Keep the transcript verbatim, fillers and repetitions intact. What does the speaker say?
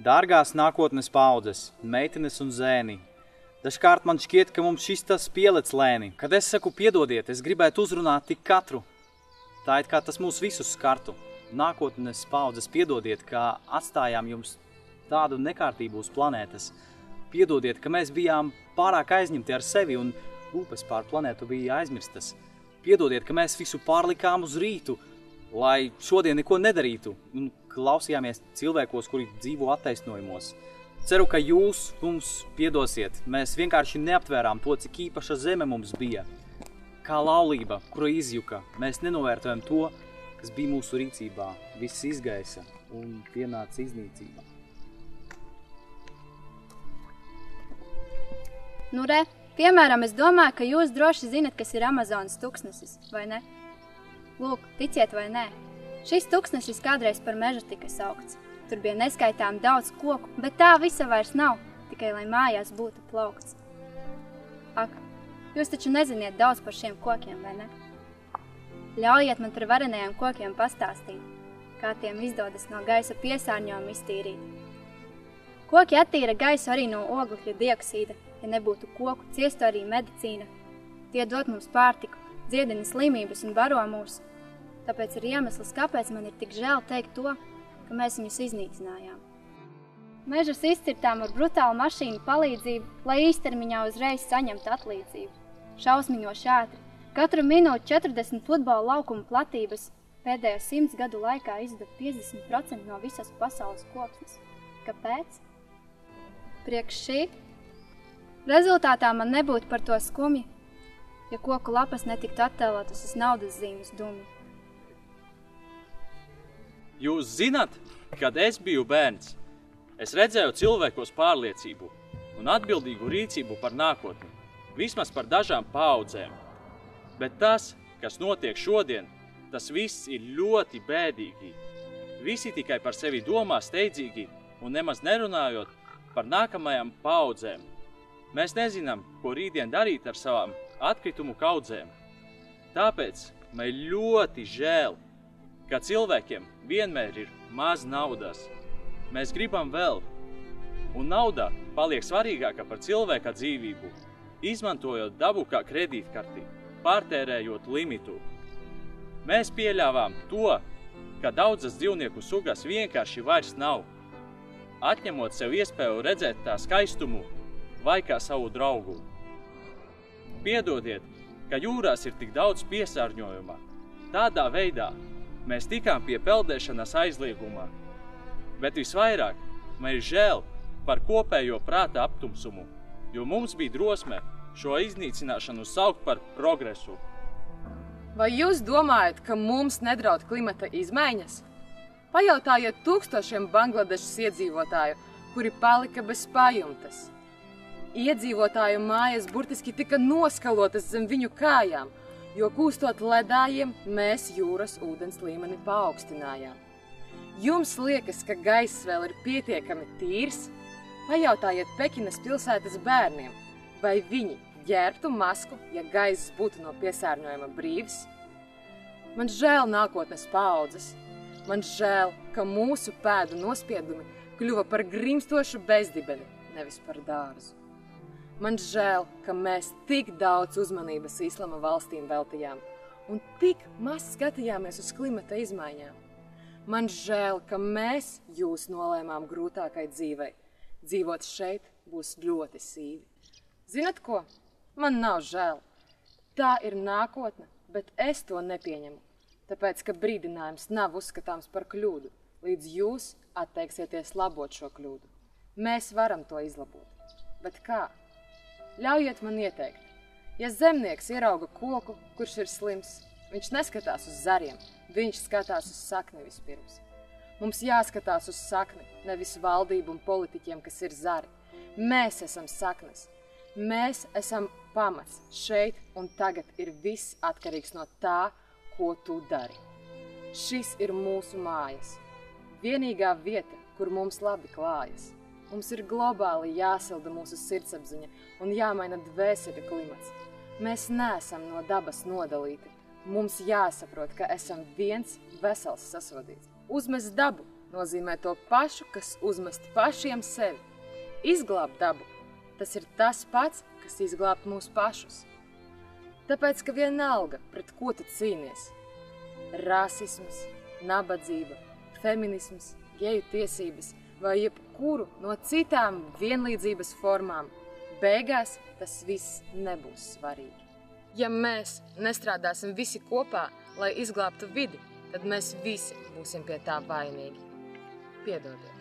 Dārgās nākotnes paudzes, meitenes un zēni, dažkārt man šķiet, ka mums šis tas pielec lēni. Kad es saku piedodiet, es gribētu uzrunāt tik katru. Tā it kā tas mūs visus skartu. Nākotnes paudzes piedodiet, kā atstājām jums tādu nekārtību uz planētas. Piedodiet, ka mēs bijām pārāk aizņemti ar sevi un rūpes pār planētu bija aizmirstas. Piedodiet, ka mēs visu pārlikām uz rītu, lai šodien neko nedarītu, un klausījāmies cilvēkos, kuri dzīvo attaisnojumos. Ceru, ka jūs mums piedosiet. Mēs vienkārši neaptvērām to, cik īpaša zeme mums bija. Kā laulība, kura izjuka, mēs nenovērtojam to, kas bija mūsu rīcībā. Viss izgaisa un pienāca iznīcībā. Nu re, piemēram, es domāju, ka jūs droši zinat, kas ir Amazonas tuksnesis, vai ne? Lūk, ticiet vai nē, šis tuksnesis kādreiz par mežu tika saukts. Tur bija neskaitām daudz koku, bet tā visa vairs nav, tikai lai mājās būtu plaukts. Ak, jūs taču neziniet daudz par šiem kokiem, vai ne? Ļaujiet man par varenajiem kokiem pastāstīt, kā tiem izdodas no gaisa piesārņojuma iztīrīt. Koki attīra gaisu arī no oglekļa dioksīda, ja nebūtu koku, ciestu arī medicīna. Tie dod mums pārtiku, dziedina slimības un baro mūs. Tāpēc ir iemesls, kāpēc man ir tik žēl teikt to, ka mēs viņus iznīcinājām. Mežus izcirtām ar brutālu mašīnu palīdzību, lai īstermiņā uzreiz saņemtu atlīdzību. Šausmiņoši ātri, katru minūti četrdesmit futbola laukuma platības pēdējo simts gadu laikā izdod piecdesmit procenti no visas pasaules koksnes. Kāpēc? Priekš šī rezultātā man nebūtu par to skumji, ja koku lapas netiktu attēlotas uz naudas zīmes dumi. Jūs zināt, kad es biju bērns, es redzēju cilvēkos pārliecību un atbildīgu rīcību par nākotni, vismaz par dažām paudzēm. Bet tas, kas notiek šodien, tas viss ir ļoti bēdīgi. Visi tikai par sevi domā steidzīgi un nemaz nerunājot par nākamajām paudzēm. Mēs nezinām, ko rītdien darīt ar savām atkritumu kaudzēm. Tāpēc man ļoti žēl, ka cilvēkiem vienmēr ir maz naudas. Mēs gribam vēl, un nauda paliek svarīgāka par cilvēka dzīvību, izmantojot dabu kā kredītkarti, pārtērējot limitu. Mēs pieļāvām to, ka daudzas dzīvnieku sugas vienkārši vairs nav, atņemot sev iespēju redzēt tā skaistumu vai kā savu draugu. Piedodiet, ka jūrās ir tik daudz piesārņojuma. Tādā veidā mēs tikām pie peldēšanas aizliegumā, bet visvairāk man ir žēl par kopējo prāta aptumsumu, jo mums bija drosme šo iznīcināšanu saukt par progresu. Vai jūs domājat, ka mums nedraud klimata izmaiņas? Pajautājiet tūkstošiem Bangladešas iedzīvotāju, kuri palika bez pajumtes. Iedzīvotāju mājas burtiski tika noskalotas zem viņu kājām, jo kūstot ledājiem, mēs jūras ūdens līmeni paaugstinājām. Jums liekas, ka gaiss vēl ir pietiekami tīrs? Pajautājiet Pekinas pilsētas bērniem, vai viņi ģērbtu masku, ja gaiss būtu no piesārņojuma brīvs? Man žēl nākotnes paaudzes. Man žēl, ka mūsu pēdu nospiedumi kļuva par grimstošu bezdibeni, nevis par dārzu. Man žēl, ka mēs tik daudz uzmanības Islama valstīm veltījām un tik maz skatījāmies uz klimata izmaiņām. Man žēl, ka mēs jūs nolēmām grūtākai dzīvei. Dzīvot šeit būs ļoti sīvi. Zinat ko? Man nav žēl. Tā ir nākotne, bet es to nepieņemu, tāpēc, ka brīdinājums nav uzskatāms par kļūdu, līdz jūs atteiksieties labot šo kļūdu. Mēs varam to izlabot. Bet kā? Ļaujiet man ieteikt, ja zemnieks ierauga koku, kurš ir slims, viņš neskatās uz zariem, viņš skatās uz sakni vispirms. Mums jāskatās uz sakni, nevis valdību un politiķiem, kas ir zari. Mēs esam saknes, mēs esam pamats, šeit un tagad ir viss atkarīgs no tā, ko tu dari. Šis ir mūsu mājas, vienīgā vieta, kur mums labi klājas. Mums ir globāli jāsilda mūsu sirdsapziņa un jāmaina dvēseļa klimats. Mēs neesam no dabas nodalīti. Mums jāsaprot, ka esam viens vesels sasvadīts. Uzmest dabu nozīmē to pašu, kas uzmest pašiem sevi. Izglābt dabu, tas ir tas pats, kas izglābt mūs pašus. Tāpēc, ka vienalga, pret ko tu cīnies. Rasisms, nabadzība, feminisms, geju tiesības vai jebkuru no citām vienlīdzības formām. Beigās tas viss nebūs svarīgi. Ja mēs nestrādāsim visi kopā, lai izglābtu vidi, tad mēs visi būsim pie tā vainīgi. Piedodiet.